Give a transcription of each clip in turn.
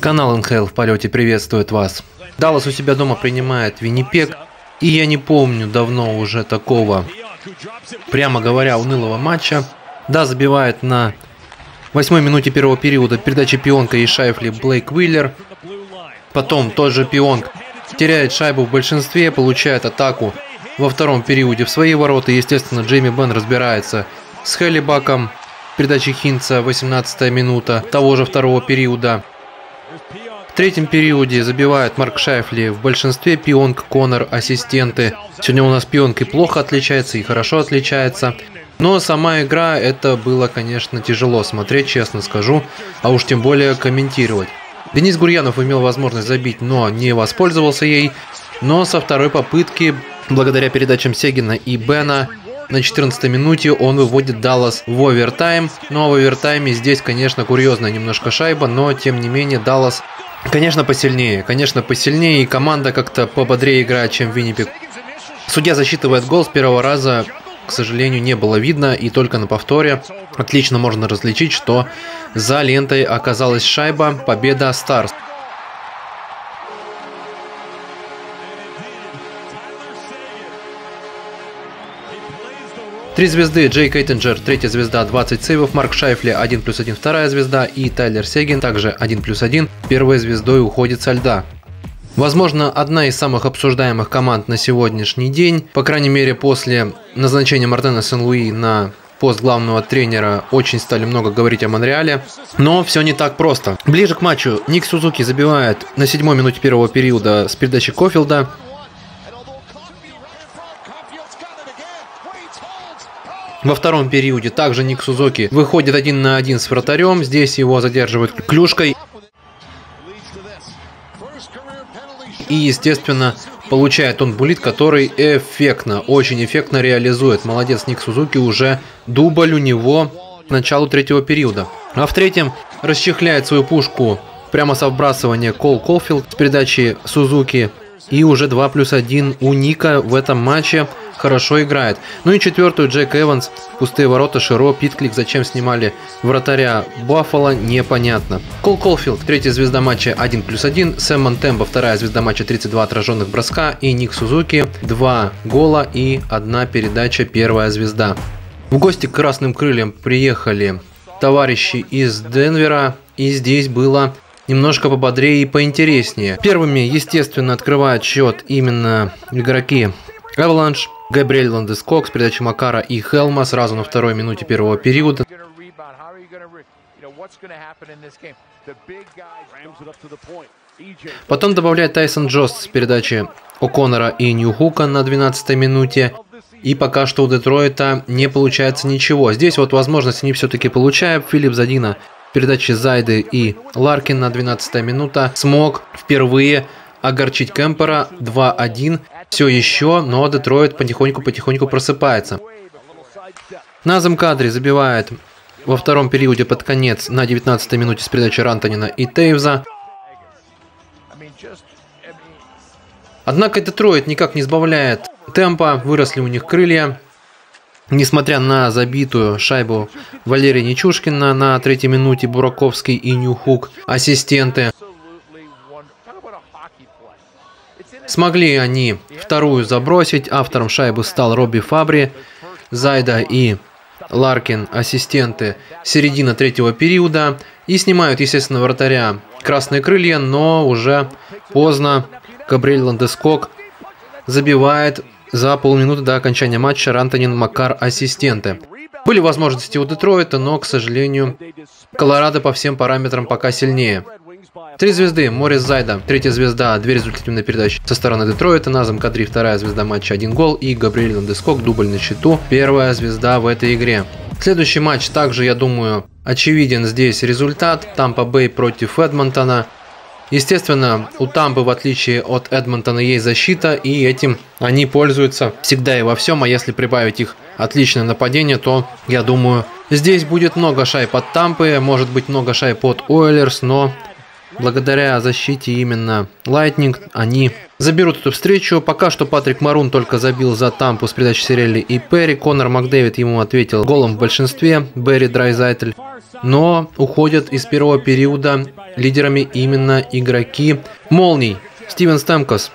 Канал НХЛ в полете приветствует вас. Даллас у себя дома принимает Виннипег. И я не помню давно уже такого, прямо говоря, унылого матча. Да, забивает на 8-й минуте первого периода передачи Пионка и Shaifli Блейк Уиллер. Потом тот же Pionk теряет шайбу в большинстве, получает атаку во втором периоде в свои ворота. Естественно, Джейми Бен разбирается с Helly Bak'ом. Передачи Хинца, 18-я минута того же второго периода. В третьем периоде забивает Марк Shaifli в большинстве, Pionk, Коннор, ассистенты. Сегодня у нас Pionk и плохо отличается, и хорошо отличается. Но сама игра, это было, конечно, тяжело смотреть, честно скажу, а уж тем более комментировать. Денис Гурьянов имел возможность забить, но не воспользовался ей. Но со второй попытки, благодаря передачам Сегина и Бена, на 14-й минуте он выводит Даллас в овертайм. Но в овертайме здесь, конечно, курьезная немножко шайба, но тем не менее Даллас, конечно, посильнее. Конечно, посильнее, и команда как-то пободрее играет, чем Виннипег. Судья засчитывает гол с первого раза. К сожалению, не было видно, и только на повторе отлично можно различить, что за лентой оказалась шайба. Победа Старс. Три звезды, Джейк Эйтинджер, третья звезда, 20 сейвов, Марк Shaifli, 1+1, вторая звезда, и Тайлер Segin, также 1+1, первой звездой уходит со льда. Возможно, одна из самых обсуждаемых команд на сегодняшний день, по крайней мере, после назначения Мартена Сен-Луи на пост главного тренера очень стали много говорить о Монреале, но все не так просто. Ближе к матчу Ник Сузуки забивает на 7-й минуте первого периода с передачи Кофилда. Во втором периоде также Ник Сузуки выходит 1 на 1 с вратарем, здесь его задерживают клюшкой. И, естественно, получает он булит, который эффектно, очень эффектно реализует. Молодец, Ник Сузуки, уже дубль у него к началу третьего периода. А в третьем расчехляет свою пушку прямо со вбрасывания Cole Kofield с передачи Сузуки. И уже 2+1 у Ника в этом матче, хорошо играет. Ну и четвертую Джек Эванс, пустые ворота, Широ, Питклик. Зачем снимали вратаря Баффало, непонятно. Cole Kofield, третья звезда матча, 1+1. Сэм Тембо, вторая звезда матча, 32 отраженных броска. И Ник Сузуки, 2 гола и 1 передача, первая звезда. В гости к Красным Крыльям приехали товарищи из Денвера. И здесь было немножко пободрее и поинтереснее. Первыми, естественно, открывают счет именно игроки Эвеланш. Gabriel Landeskog с передачи Макара и Хелма сразу на 2-й минуте первого периода. Потом добавляет Тайсон Джост с передачи О'Коннора и Ньюхука на 12-й минуте. И пока что у Детройта не получается ничего. Здесь вот возможность они все-таки получают. Филипп Задина с передачи Зайды и Ларкин на 12-й минута смог впервые огорчить Кемпера. 2-1. Все еще, но Детройт потихоньку-потихоньку просыпается. Назем Кадри забивает во втором периоде под конец на 19-й минуте с передачи Рантонина и Тейвза. Однако Детройт никак не сбавляет темпа, выросли у них крылья. Несмотря на забитую шайбу Валерия Нечушкина на 3-й минуте, Бураковский и Ньюхук, ассистенты. Смогли они вторую забросить. Автором шайбы стал Робби Фабри. Зайда и Ларкин, ассистенты. Середина третьего периода. И снимают, естественно, вратаря Красные Крылья, но уже поздно. Габриэль Ландеског забивает за полминуты до окончания матча. Рантонин, Макар, ассистенты. Были возможности у Детройта, но, к сожалению, Колорадо по всем параметрам пока сильнее. Три звезды, Морис Зайда, третья звезда, 2 результативные передачи со стороны Детройта, Назем Кадри, вторая звезда матча, 1 гол, и Габриэль Ландеског, дубль на счету, первая звезда в этой игре. Следующий матч также, я думаю, очевиден здесь результат, Тампа-Бэй против Эдмонтона. Естественно, у Тампы, в отличие от Эдмонтона, есть защита, и этим они пользуются всегда и во всем, а если прибавить их отличное нападение, то, я думаю, здесь будет много шайб от Тампы, может быть много шайб от Оилерс, но благодаря защите именно Лайтнинг они заберут эту встречу. Пока что Патрик Марун только забил за Тампу с передачи Сирелли и Перри. Коннор МакДэвид ему ответил голом в большинстве, Берри Драйзайтель. Но уходят из первого периода лидерами именно игроки «Молний». Стивен Стэмкос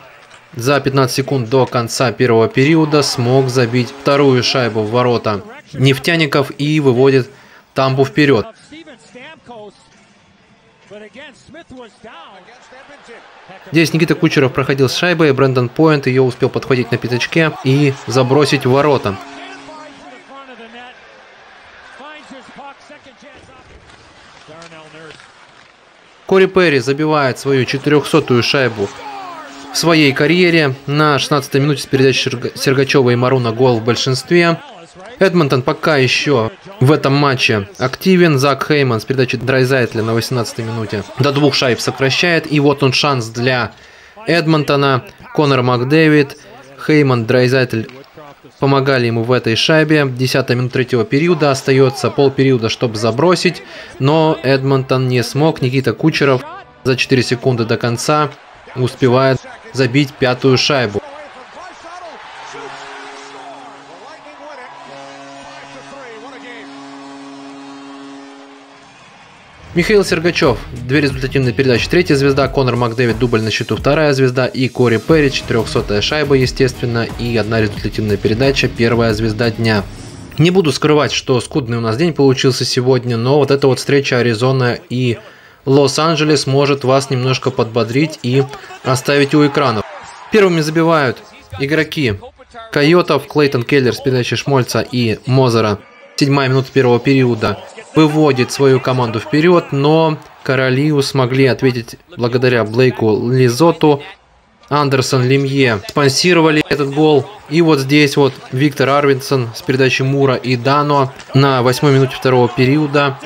за 15 секунд до конца первого периода смог забить вторую шайбу в ворота нефтяников и выводит Тампу вперед. Здесь Никита Кучеров проходил с шайбой, Брэндон Пойнт ее успел подхватить на пятачке и забросить в ворота. Кори Перри забивает свою 400-ю шайбу в своей карьере на 16-й минуте с передачи Сергачева и Маруна гол в большинстве. Эдмонтон пока еще в этом матче активен. Зак Хейман с передачи Драйзайтля на 18-й минуте до двух шайб сокращает. И вот он шанс для Эдмонтона. Конор МакДэвид, Хейман, Драйзайтль помогали ему в этой шайбе. 10-я минута третьего периода. Остается полпериода, чтобы забросить. Но Эдмонтон не смог. Никита Кучеров за 4 секунды до конца успевает забить 5-ю шайбу. Михаил Сергачев, две результативные передачи, 3-я звезда, Конор МакДэвид, дубль на счету, 2-я звезда, и Кори Перри, 400-я шайба, естественно, и 1 результативная передача, 1-я звезда дня. Не буду скрывать, что скудный у нас день получился сегодня, но вот эта вот встреча Аризона и Лос-Анджелес может вас немножко подбодрить и оставить у экранов. Первыми забивают игроки Койотов, Клейтон Келлер с передачи Шмольца и Мозера. 7-я минута первого периода выводит свою команду вперед, но короли смогли ответить благодаря Блейку Лизоту. Андерсон, Лемье спонсировали этот гол. И вот здесь вот Виктор Арвинсон с передачи Мура и Дано на 8-й минуте второго периода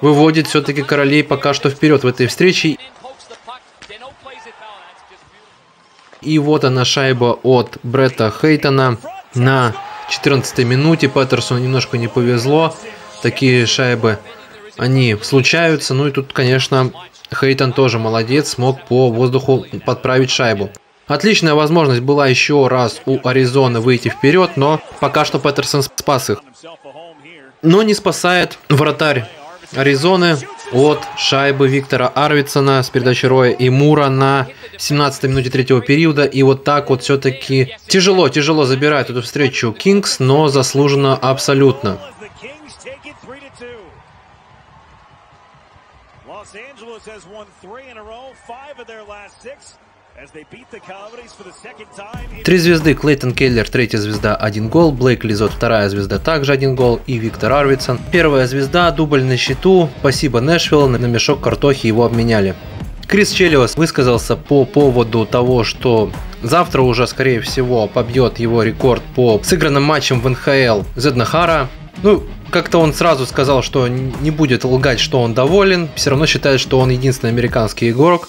выводит все-таки королей пока что вперед в этой встрече. И вот она шайба от Бретта Хейтона на 14-й минуте. Петерсону немножко не повезло. Такие шайбы, они случаются. Ну и тут, конечно, Хейтон тоже молодец. Смог по воздуху подправить шайбу. Отличная возможность была еще раз у Аризоны выйти вперед, но пока что Петерсон спас их. Но не спасает вратарь Аризоны от шайбы Виктора Арвидсона с передачи Роя и Мура на 17-й минуте третьего периода. И вот так вот все-таки тяжело забирает эту встречу Кингс, но заслуженно абсолютно. Три звезды, Клейтон Келлер, 3-я звезда, 1 гол, Блейк Лизот, 2-я звезда, также 1 гол, и Виктор Арвидсон, 1-я звезда, дубль на счету. Спасибо, Нэшвилл, на мешок картохи его обменяли. Крис Челиос высказался по поводу того, что завтра уже, скорее всего, побьет его рекорд по сыгранным матчам в НХЛ Зедна Хара. Ну, как-то он сразу сказал, что не будет лгать, что он доволен, все равно считает, что он единственный американский игрок,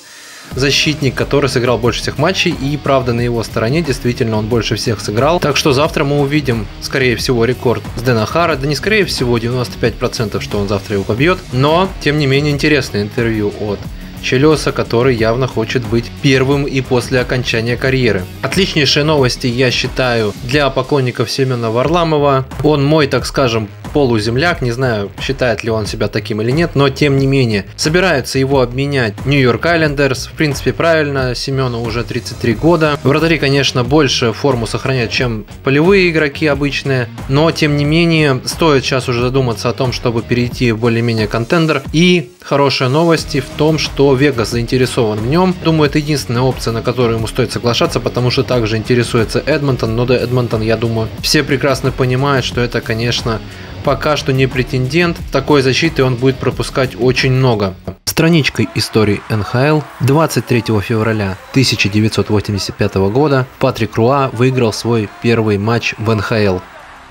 защитник, который сыграл больше всех матчей, и правда на его стороне, действительно он больше всех сыграл. Так что завтра мы увидим, скорее всего, рекорд с Дэна Хара, да не скорее всего, 95%, что он завтра его побьет, но, тем не менее, интересное интервью от Челеса, который явно хочет быть первым и после окончания карьеры. Отличнейшие новости, я считаю, для поклонников Семена Варламова. Он мой, так скажем, полуземляк, не знаю, считает ли он себя таким или нет, но тем не менее, собирается его обменять Нью-Йорк Айлендерс, в принципе правильно, Семену уже 33 года, вратари, конечно, больше форму сохраняют, чем полевые игроки обычные, но тем не менее, стоит сейчас уже задуматься о том, чтобы перейти в более-менее контендер, и хорошие новости в том, что Вегас заинтересован в нем, думаю, это единственная опция, на которую ему стоит соглашаться, потому что также интересуется Эдмонтон, но да, Эдмонтон, я думаю, все прекрасно понимают, что это, конечно, пока что не претендент, такой защиты он будет пропускать очень много. Страничкой истории НХЛ 23 февраля 1985 года Патрик Руа выиграл свой первый матч в НХЛ.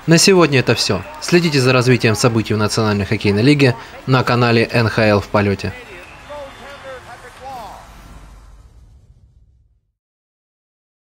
На сегодня это все. Следите за развитием событий в Национальной хоккейной лиге на канале НХЛ в полете.